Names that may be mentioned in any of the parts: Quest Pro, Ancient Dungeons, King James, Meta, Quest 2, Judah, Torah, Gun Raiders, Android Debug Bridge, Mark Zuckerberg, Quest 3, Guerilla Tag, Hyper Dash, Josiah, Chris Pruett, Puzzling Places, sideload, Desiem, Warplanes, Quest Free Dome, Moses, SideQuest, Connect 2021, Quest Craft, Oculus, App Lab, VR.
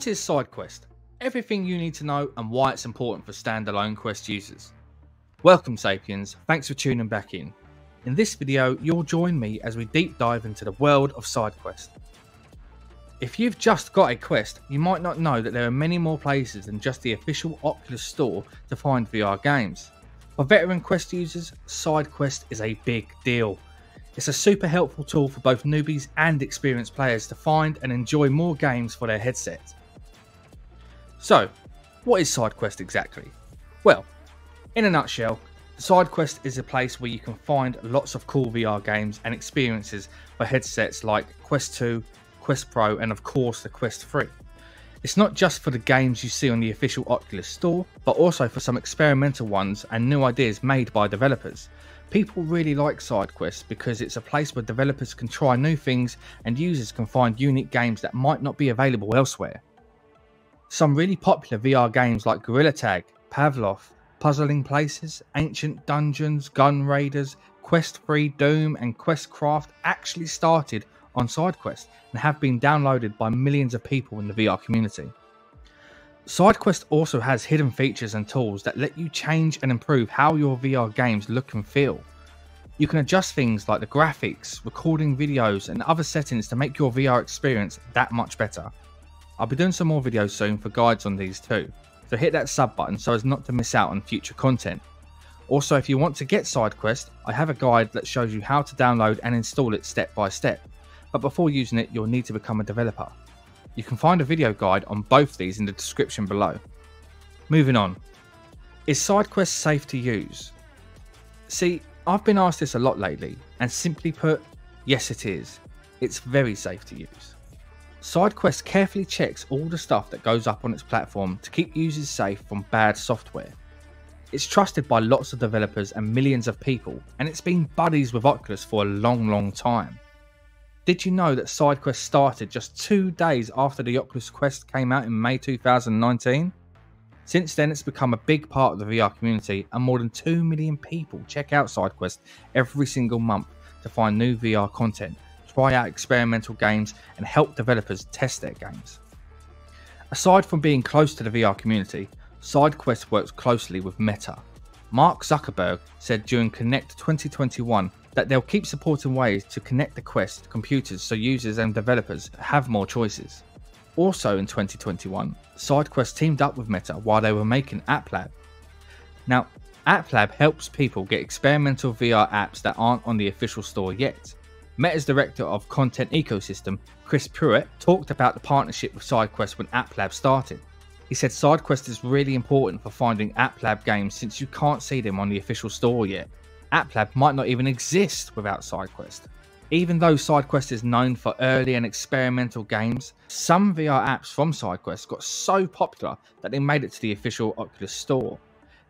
What is SideQuest? Everything you need to know and why it's important for standalone Quest users. Welcome Sapiens, thanks for tuning back in. In this video, you'll join me as we deep dive into the world of SideQuest. If you've just got a Quest, you might not know that there are many more places than just the official Oculus store to find VR games. For veteran Quest users, SideQuest is a big deal. It's a super helpful tool for both newbies and experienced players to find and enjoy more games for their headset. So, what is SideQuest exactly? Well, in a nutshell, SideQuest is a place where you can find lots of cool VR games and experiences for headsets like Quest 2, Quest Pro and of course the Quest 3. It's not just for the games you see on the official Oculus store, but also for some experimental ones and new ideas made by developers. People really like SideQuest because it's a place where developers can try new things and users can find unique games that might not be available elsewhere. Some really popular VR games like Guerilla Tag, Pavlov, Puzzling Places, Ancient Dungeons, Gun Raiders, Quest Free Dome and Quest Craft actually started on SideQuest and have been downloaded by millions of people in the VR community. SideQuest also has hidden features and tools that let you change and improve how your VR games look and feel. You can adjust things like the graphics, recording videos and other settings to make your VR experience that much better. I'll be doing some more videos soon for guides on these too, so hit that sub button so as not to miss out on future content. Also, if you want to get SideQuest, I have a guide that shows you how to download and install it step by step. But before using it, you'll need to become a developer. You can find a video guide on both these in the description below. Moving on. Is SideQuest safe to use? See, I've been asked this a lot lately, and simply put, yes it is. It's very safe to use. SideQuest carefully checks all the stuff that goes up on its platform to keep users safe from bad software. It's trusted by lots of developers and millions of people, and it's been buddies with Oculus for a long time. Did you know that SideQuest started just 2 days after the Oculus Quest came out in May 2019? Since then, it's become a big part of the VR community and more than 2 million people check out SideQuest every single month to find new VR content, try out experimental games and help developers test their games. Aside from being close to the VR community, SideQuest works closely with Meta. Mark Zuckerberg said during Connect 2021 that they'll keep supporting ways to connect the Quest to computers so users and developers have more choices. Also in 2021, SideQuest teamed up with Meta while they were making App Lab. Now, App Lab helps people get experimental VR apps that aren't on the official store yet. Meta's Director of Content Ecosystem, Chris Pruett, talked about the partnership with SideQuest when App Lab started. He said SideQuest is really important for finding App Lab games since you can't see them on the official store yet. App Lab might not even exist without SideQuest. Even though SideQuest is known for early and experimental games, some VR apps from SideQuest got so popular that they made it to the official Oculus store.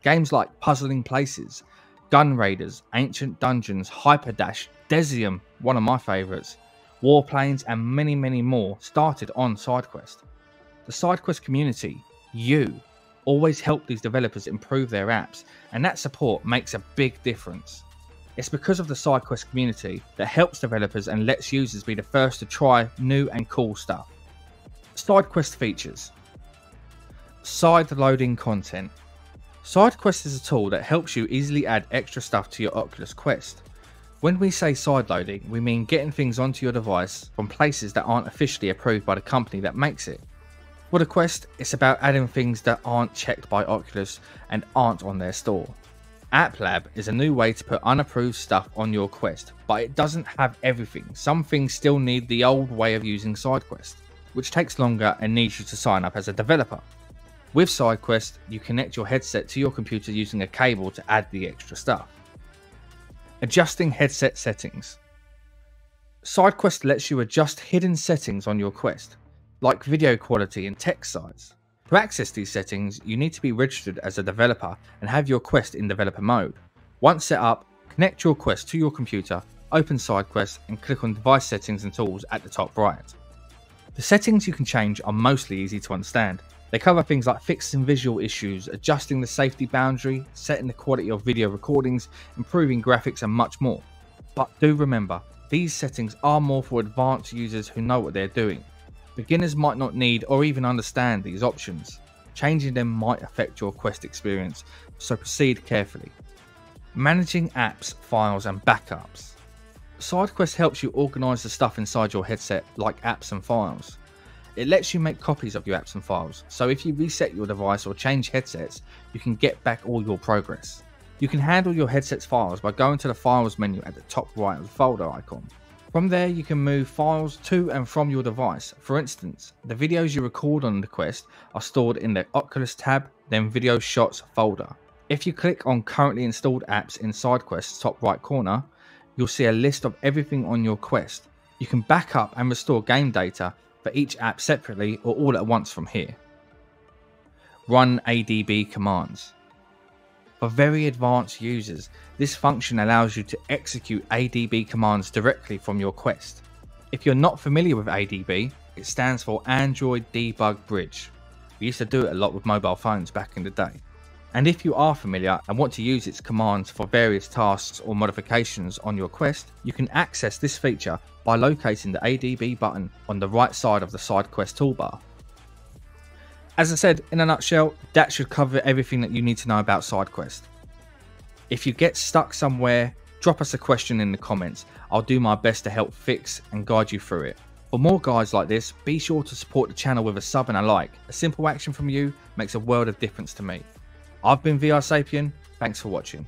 Games like Puzzling Places, Gun Raiders, Ancient Dungeons, Hyper Dash, Desiem, one of my favourites, Warplanes and many more started on SideQuest. The SideQuest community, you, always help these developers improve their apps, and that support makes a big difference. It's because of the SideQuest community that helps developers and lets users be the first to try new and cool stuff. SideQuest features. Side-loading content. SideQuest is a tool that helps you easily add extra stuff to your Oculus Quest. When we say side-loading, we mean getting things onto your device from places that aren't officially approved by the company that makes it. For the Quest, it's about adding things that aren't checked by Oculus and aren't on their store. App Lab is a new way to put unapproved stuff on your Quest, but it doesn't have everything. Some things still need the old way of using SideQuest, which takes longer and needs you to sign up as a developer. With SideQuest, you connect your headset to your computer using a cable to add the extra stuff. Adjusting headset settings. SideQuest lets you adjust hidden settings on your Quest, like video quality and text size. To access these settings, you need to be registered as a developer and have your Quest in developer mode. Once set up, connect your Quest to your computer, open SideQuest and click on device settings and tools at the top right. The settings you can change are mostly easy to understand. They cover things like fixing visual issues, adjusting the safety boundary, setting the quality of video recordings, improving graphics and much more. But do remember, these settings are more for advanced users who know what they're doing. Beginners might not need or even understand these options. Changing them might affect your Quest experience, so proceed carefully. Managing apps, files and backups. SideQuest helps you organise the stuff inside your headset, like apps and files. It lets you make copies of your apps and files, so if you reset your device or change headsets, you can get back all your progress. You can handle your headset's files by going to the Files menu at the top right of the folder icon. From there, you can move files to and from your device. For instance, the videos you record on the Quest are stored in the Oculus tab, then Video Shots folder. If you click on Currently Installed Apps in SideQuest's top right corner, you'll see a list of everything on your Quest. You can back up and restore game data for each app separately or all at once from here. Run ADB commands. For very advanced users, this function allows you to execute ADB commands directly from your Quest. If you're not familiar with ADB, it stands for Android Debug Bridge. We used to do it a lot with mobile phones back in the day. And if you are familiar and want to use its commands for various tasks or modifications on your Quest, you can access this feature by locating the ADB button on the right side of the SideQuest toolbar. As I said, in a nutshell, that should cover everything that you need to know about SideQuest. If you get stuck somewhere, drop us a question in the comments. I'll do my best to help fix and guide you through it. For more guides like this, be sure to support the channel with a sub and a like. A simple action from you makes a world of difference to me. I've been VR Sapien, thanks for watching.